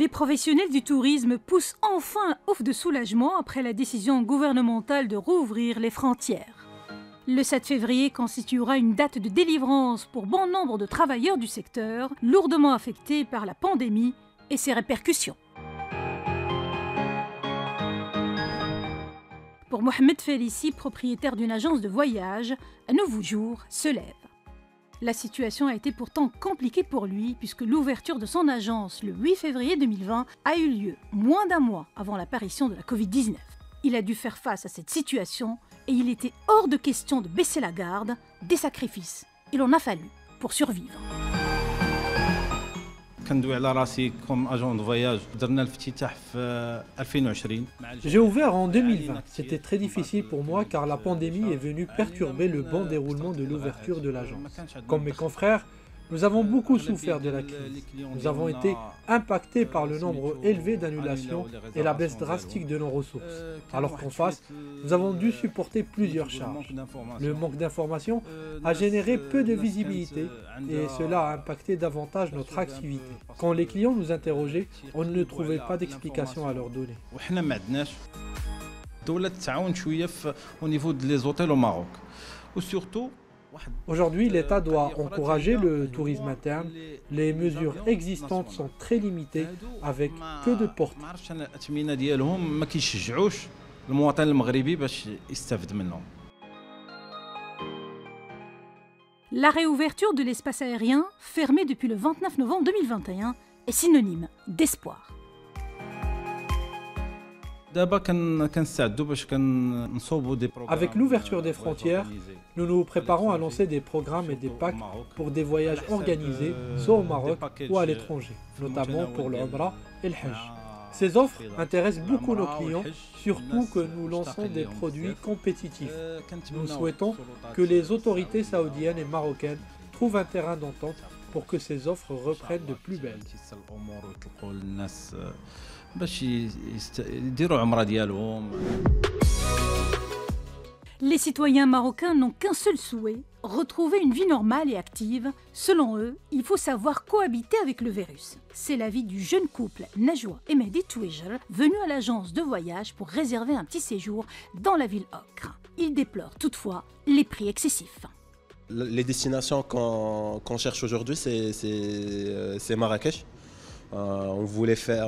Les professionnels du tourisme poussent enfin un ouf de soulagement après la décision gouvernementale de rouvrir les frontières. Le 7 février constituera une date de délivrance pour bon nombre de travailleurs du secteur, lourdement affectés par la pandémie et ses répercussions. Pour Mohamed Félici, propriétaire d'une agence de voyage, un nouveau jour se lève. La situation a été pourtant compliquée pour lui puisque l'ouverture de son agence le 8 février 2020 a eu lieu moins d'un mois avant l'apparition de la Covid-19. Il a dû faire face à cette situation et il était hors de question de baisser la garde, des sacrifices. Il en a fallu pour survivre. J'ai ouvert en 2020. C'était très difficile pour moi car la pandémie est venue perturber le bon déroulement de l'ouverture de l'agence. Comme mes confrères, nous avons beaucoup souffert de la crise. Nous avons été impactés par le nombre élevé d'annulations et la baisse drastique de nos ressources. Alors qu'en face, nous avons dû supporter plusieurs charges. Le manque d'informations a généré peu de visibilité et cela a impacté davantage notre activité. Quand les clients nous interrogeaient, on ne trouvait pas d'explication à leur donner. Au niveau des hôtels au Maroc. Surtout, aujourd'hui, l'État doit encourager le tourisme interne. Les mesures existantes sont très limitées, avec peu de portée. La réouverture de l'espace aérien, fermé depuis le 29 novembre 2021, est synonyme d'espoir. Avec l'ouverture des frontières, nous nous préparons à lancer des programmes et des packs pour des voyages organisés, soit au Maroc ou à l'étranger, notamment pour le Umrah et le Hajj. Ces offres intéressent beaucoup nos clients, surtout que nous lançons des produits compétitifs. Nous souhaitons que les autorités saoudiennes et marocaines trouvent un terrain d'entente pour que ces offres reprennent de plus belle. Les citoyens marocains n'ont qu'un seul souhait, retrouver une vie normale et active. Selon eux, il faut savoir cohabiter avec le virus. C'est l'avis du jeune couple Najwa et Mehdi Touijer, venus à l'agence de voyage pour réserver un petit séjour dans la ville Ocre. Ils déplorent toutefois les prix excessifs. Les destinations qu'on cherche aujourd'hui, c'est Marrakech. On voulait faire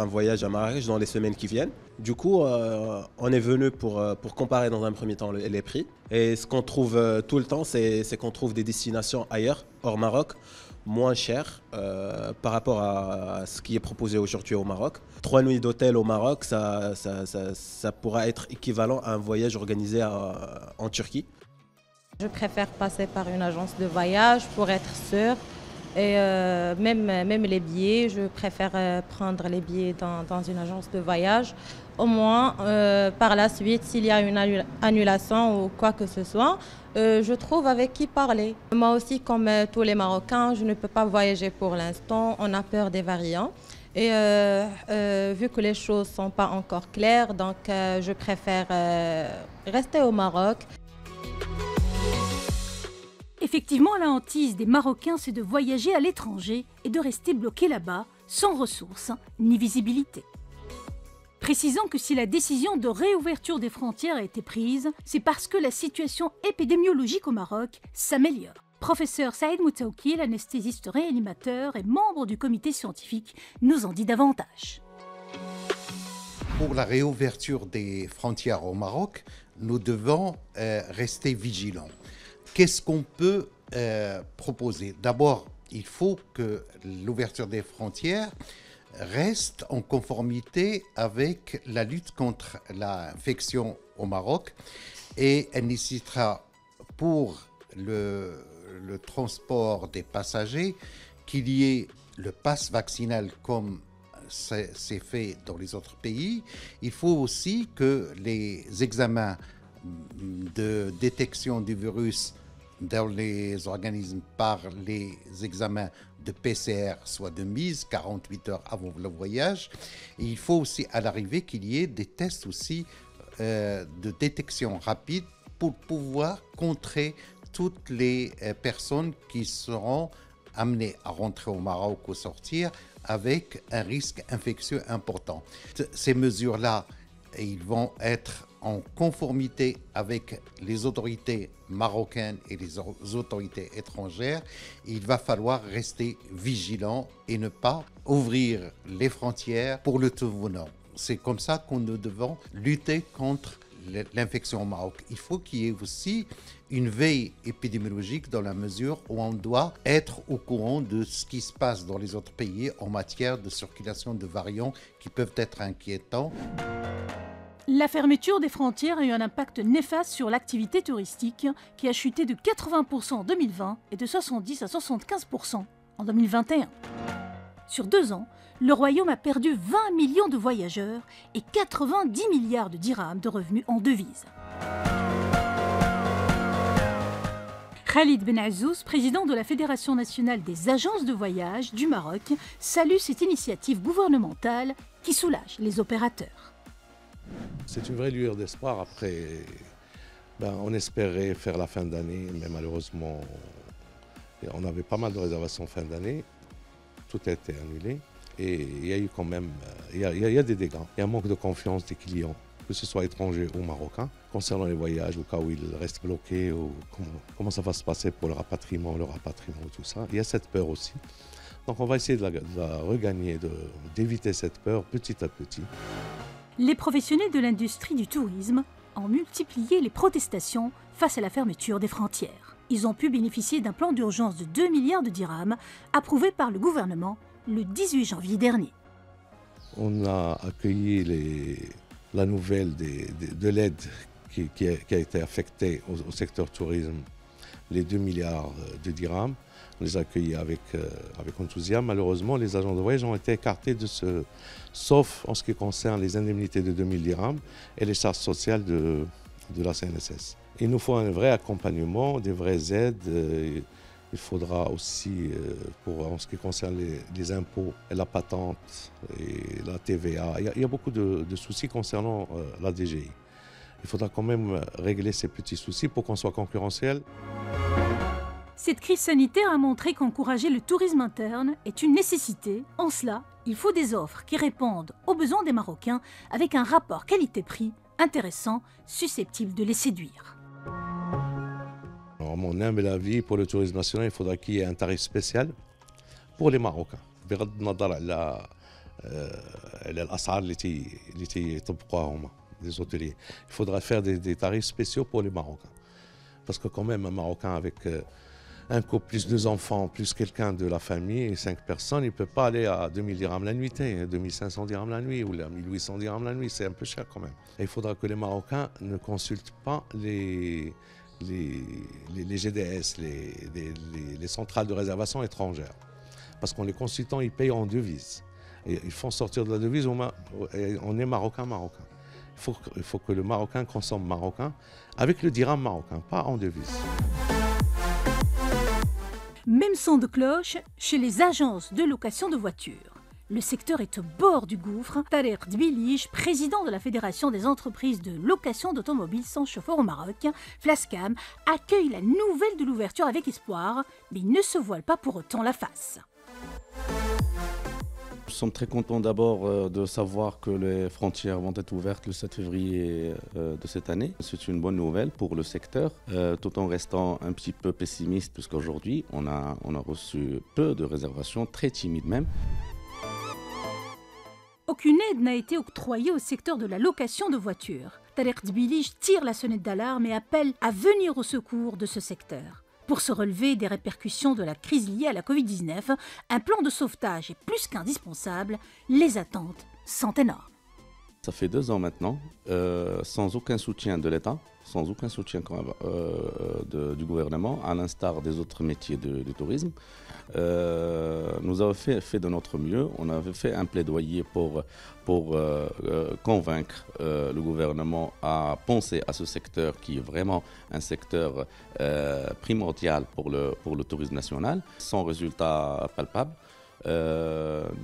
un voyage à Marrakech dans les semaines qui viennent. Du coup, on est venu pour comparer dans un premier temps les prix. Et ce qu'on trouve tout le temps, c'est qu'on trouve des destinations ailleurs, hors Maroc, moins chères par rapport à ce qui est proposé aujourd'hui au Maroc. 3 nuits d'hôtel au Maroc, ça pourra être équivalent à un voyage organisé en Turquie. Je préfère passer par une agence de voyage pour être sûre. Et même les billets, je préfère prendre les billets dans une agence de voyage. Au moins, par la suite, s'il y a une annulation ou quoi que ce soit, je trouve avec qui parler. Moi aussi, comme tous les Marocains, je ne peux pas voyager pour l'instant. On a peur des variants. Et vu que les choses ne sont pas encore claires, donc je préfère rester au Maroc. Effectivement, la hantise des Marocains, c'est de voyager à l'étranger et de rester bloqués là-bas, sans ressources ni visibilité. Précisons que si la décision de réouverture des frontières a été prise, c'est parce que la situation épidémiologique au Maroc s'améliore. Professeur Saïd Motaouakkil, l'anesthésiste réanimateur et membre du comité scientifique, nous en dit davantage. Pour la réouverture des frontières au Maroc, nous devons rester vigilants. Qu'est-ce qu'on peut proposer? D'abord, il faut que l'ouverture des frontières reste en conformité avec la lutte contre l'infection au Maroc et elle nécessitera pour le transport des passagers qu'il y ait le pass vaccinal comme c'est fait dans les autres pays. Il faut aussi que les examens de détection du virus dans les organismes par les examens de PCR soit de mise 48 heures avant le voyage. Et il faut aussi à l'arrivée qu'il y ait des tests aussi de détection rapide pour pouvoir contrer toutes les personnes qui seront amenées à rentrer au Maroc ou sortir avec un risque infectieux important. Ces mesures-là, ils vont être en conformité avec les autorités marocaines et les autorités étrangères. Il va falloir rester vigilant et ne pas ouvrir les frontières pour le tout venant. C'est comme ça qu'on nous devons lutter contre l'infection au Maroc. Il faut qu'il y ait aussi une veille épidémiologique dans la mesure où on doit être au courant de ce qui se passe dans les autres pays en matière de circulation de variants qui peuvent être inquiétants. La fermeture des frontières a eu un impact néfaste sur l'activité touristique qui a chuté de 80% en 2020 et de 70 à 75% en 2021. Sur 2 ans, le Royaume a perdu 20 millions de voyageurs et 90 milliards de dirhams de revenus en devises. Khalid Benazzouz, président de la Fédération nationale des agences de voyage du Maroc, salue cette initiative gouvernementale qui soulage les opérateurs. C'est une vraie lueur d'espoir. Après, on espérait faire la fin d'année, mais malheureusement, on avait pas mal de réservations fin d'année. Tout a été annulé et il y a eu quand même il y a des dégâts. Il y a un manque de confiance des clients, que ce soit étrangers ou marocains, concernant les voyages, au cas où ils restent bloqués, ou comment ça va se passer pour le rapatriement, tout ça. Il y a cette peur aussi. Donc on va essayer de la regagner, d'éviter cette peur petit à petit. Les professionnels de l'industrie du tourisme ont multiplié les protestations face à la fermeture des frontières. Ils ont pu bénéficier d'un plan d'urgence de 2 milliards de dirhams approuvé par le gouvernement le 18 janvier dernier. On a accueilli la nouvelle de l'aide qui a été affectée au secteur tourisme, les 2 milliards de dirhams. On les a accueillis avec enthousiasme. Malheureusement, les agents de voyage ont été écartés de ce, sauf en ce qui concerne les indemnités de 2000 dirhams et les charges sociales de la CNSS. Il nous faut un vrai accompagnement, des vraies aides. Il faudra aussi, en ce qui concerne les impôts, et la patente et la TVA, il y a beaucoup de soucis concernant la DGI. Il faudra quand même régler ces petits soucis pour qu'on soit concurrentiel. Cette crise sanitaire a montré qu'encourager le tourisme interne est une nécessité. En cela, il faut des offres qui répondent aux besoins des Marocains avec un rapport qualité-prix intéressant, susceptible de les séduire. Alors, mon humble avis, pour le tourisme national, il faudra qu'il y ait un tarif spécial pour les Marocains. Des hôteliers. Il faudra faire des tarifs spéciaux pour les Marocains. Parce que quand même, un Marocain avec un couple, plus 2 enfants, plus quelqu'un de la famille, 5 personnes, il ne peut pas aller à 2000 dirhams la nuitée, 2500 dirhams la nuit ou à 1800 dirhams la nuit, c'est un peu cher quand même. Et il faudra que les Marocains ne consultent pas les GDS, les centrales de réservation étrangères. Parce qu'en les consultant, ils payent en devise. Et ils font sortir de la devise, on est Marocain. Il faut que le Marocain consomme marocain avec le dirham marocain, pas en devise. Même son de cloche chez les agences de location de voitures. Le secteur est au bord du gouffre. Tarek Dbilich, président de la Fédération des entreprises de location d'automobiles sans chauffeur au Maroc, Flascam, accueille la nouvelle de l'ouverture avec espoir, mais il ne se voile pas pour autant la face. Nous sommes très contents d'abord de savoir que les frontières vont être ouvertes le 7 février de cette année. C'est une bonne nouvelle pour le secteur, tout en restant un petit peu pessimiste, puisqu'aujourd'hui, on a reçu peu de réservations, très timides même. Aucune aide n'a été octroyée au secteur de la location de voitures. Tarek Dbilich tire la sonnette d'alarme et appelle à venir au secours de ce secteur. Pour se relever des répercussions de la crise liée à la Covid-19, un plan de sauvetage est plus qu'indispensable. Les attentes sont énormes. Ça fait 2 ans maintenant, sans aucun soutien de l'État, sans aucun soutien quand même, du gouvernement, à l'instar des autres métiers du tourisme. Nous avons fait de notre mieux, on avait fait un plaidoyer pour convaincre le gouvernement à penser à ce secteur qui est vraiment un secteur primordial pour le tourisme national, sans résultat palpable.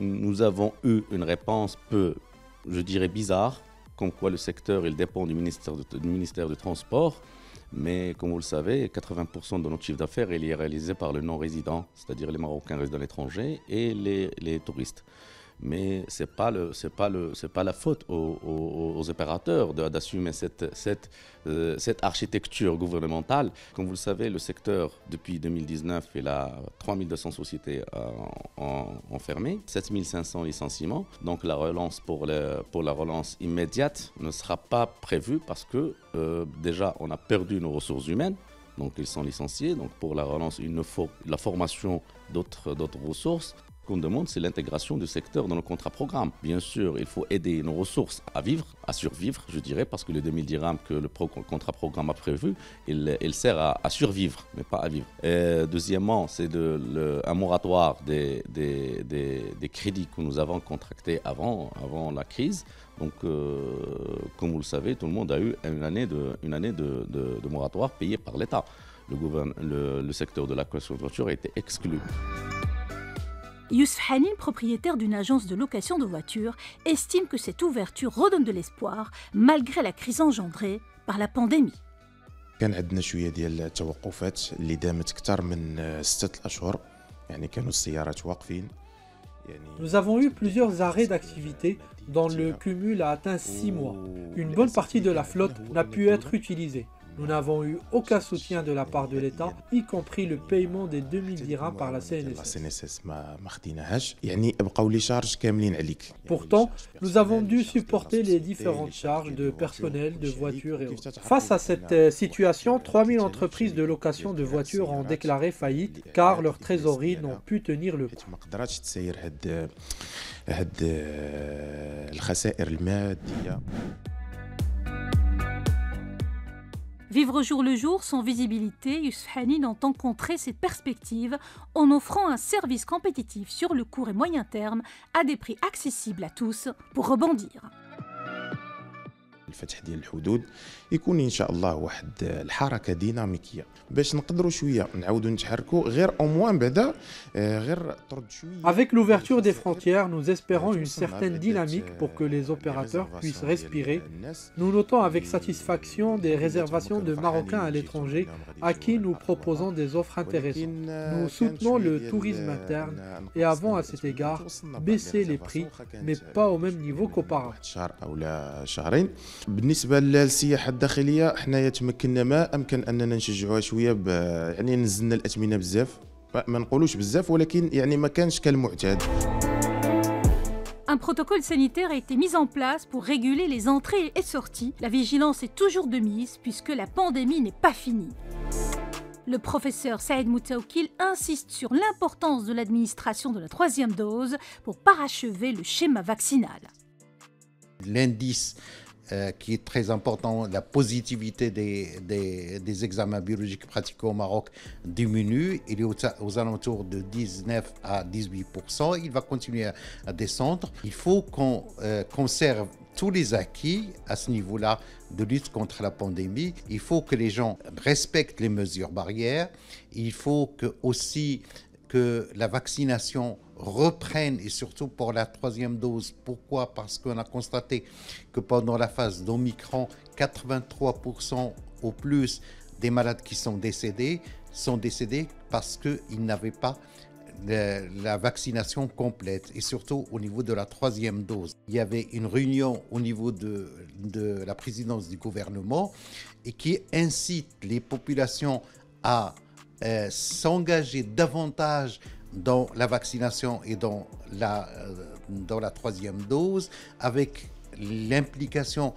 Nous avons eu une réponse peu, je dirais, bizarre, comme quoi le secteur il dépend du ministère du Transport, Mais comme vous le savez, 80% de notre chiffre d'affaires est réalisé par le non-résident, c'est-à-dire les Marocains résidents à l'étranger et les touristes. Mais ce n'est pas la faute aux opérateurs d'assumer cette architecture gouvernementale. Comme vous le savez, le secteur, depuis 2019, il a 3200 sociétés enfermées, 7500 licenciements. Donc la relance pour la relance immédiate ne sera pas prévue parce que déjà on a perdu nos ressources humaines. Donc ils sont licenciés. Donc pour la relance, il nous faut la formation d'autres ressources. Qu'on demande, c'est l'intégration du secteur dans nos contrats programmes. Bien sûr, il faut aider nos ressources à vivre, à survivre, je dirais, parce que les 2000 dirhams que le contrat programme a prévu, il sert à survivre, mais pas à vivre. Et deuxièmement, c'est un moratoire des crédits que nous avons contractés avant la crise. Donc, comme vous le savez, tout le monde a eu une année de moratoire payée par l'État. Le secteur de la construction a été exclu. Youssef Hanin, propriétaire d'une agence de location de voitures, estime que cette ouverture redonne de l'espoir malgré la crise engendrée par la pandémie. كان عندنا شويه ديال التوقفات اللي دامت اكثر من 6 اشهر يعني كانوا السيارات واقفين. Nous avons eu plusieurs arrêts d'activité dont le cumul a atteint 6 mois. Une bonne partie de la flotte n'a pu être utilisée. Nous n'avons eu aucun soutien de la part de l'État, y compris le paiement des 2000 dirhams par la CNSS. Pourtant, nous avons dû supporter les différentes charges de personnel, de voitures et autres. Face à cette situation, 3000 entreprises de location de voitures ont déclaré faillite car leurs trésoreries n'ont pu tenir le coup. Vivre au jour le jour, sans visibilité, Youssef Hanin entend contrer cette perspective en offrant un service compétitif sur le court et moyen terme à des prix accessibles à tous pour rebondir. الفتح ديال الحدود يكون ان شاء الله واحد الحركه ديناميكيه باش نقدروا شويه نعاودوا نتحركوا غير او موان بعدا غير طرد شويه. Avec l'ouverture des frontières, nous espérons une certaine dynamique pour que les opérateurs puissent respirer. Nous notons avec satisfaction des réservations de Marocains à l'étranger à qui nous proposons des offres intéressantes. Nous soutenons le tourisme interne et avons à cet égard baissé les prix, mais pas au même niveau qu'auparavant. بالنسبه للسياحه الداخليه حنايا تمكنا ما امكن اننا نشجعوها شويه يعني نزلنا الاثمنه بزاف ما نقولوش بزاف ولكن يعني ما كانش كالمعتاد. Un protocole sanitaire a été mis en place pour réguler les entrées et sorties. La vigilance est toujours de mise puisque la pandémie n'est pas finie. Le professeur Saïd Motaouakkil insiste sur l'importance de l'administration de la troisième dose pour parachever le schéma vaccinal. L'indice qui est très important, la positivité des examens biologiques pratiqués au Maroc diminue. Il est aux alentours de 19 à 18%. Il va continuer à descendre. Il faut qu'on conserve tous les acquis à ce niveau-là de lutte contre la pandémie. Il faut que les gens respectent les mesures barrières. Il faut que, aussi que la vaccination reprennent et surtout pour la troisième dose. Pourquoi? Parce qu'on a constaté que pendant la phase d'Omicron, 83% au plus des malades qui sont décédés parce qu'ils n'avaient pas la vaccination complète et surtout au niveau de la troisième dose. Il y avait une réunion au niveau de la présidence du gouvernement et qui incite les populations à s'engager davantage dans la vaccination et dans la troisième dose, avec l'implication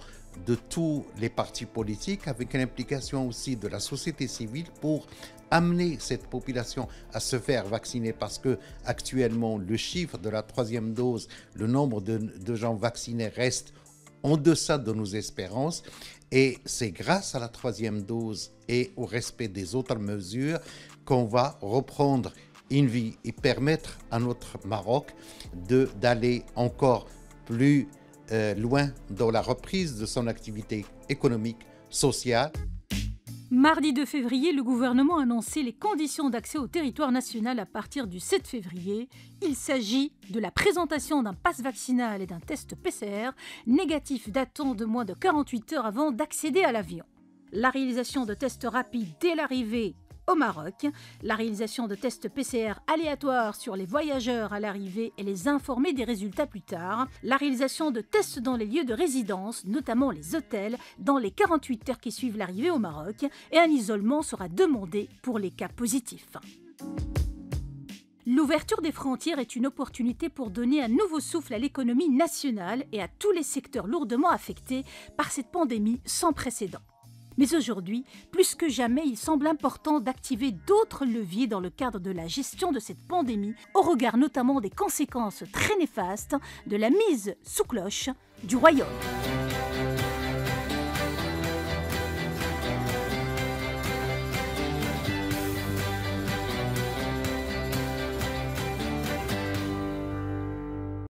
de tous les partis politiques, avec l'implication aussi de la société civile pour amener cette population à se faire vacciner parce que actuellement le chiffre de la troisième dose, le nombre de gens vaccinés reste en deçà de nos espérances et c'est grâce à la troisième dose et au respect des autres mesures qu'on va reprendre une vie et permettre à notre Maroc d'aller encore plus loin dans la reprise de son activité économique, sociale. Mardi 2 février, le gouvernement a annoncé les conditions d'accès au territoire national à partir du 7 février. Il s'agit de la présentation d'un pass vaccinal et d'un test PCR négatif datant de moins de 48 heures avant d'accéder à l'avion. la réalisation de tests rapides dès l'arrivée au Maroc, la réalisation de tests PCR aléatoires sur les voyageurs à l'arrivée et les informer des résultats plus tard, la réalisation de tests dans les lieux de résidence, notamment les hôtels, dans les 48 heures qui suivent l'arrivée au Maroc, et un isolement sera demandé pour les cas positifs. L'ouverture des frontières est une opportunité pour donner un nouveau souffle à l'économie nationale et à tous les secteurs lourdement affectés par cette pandémie sans précédent. Mais aujourd'hui, plus que jamais, il semble important d'activer d'autres leviers dans le cadre de la gestion de cette pandémie, au regard notamment des conséquences très néfastes de la mise sous cloche du royaume.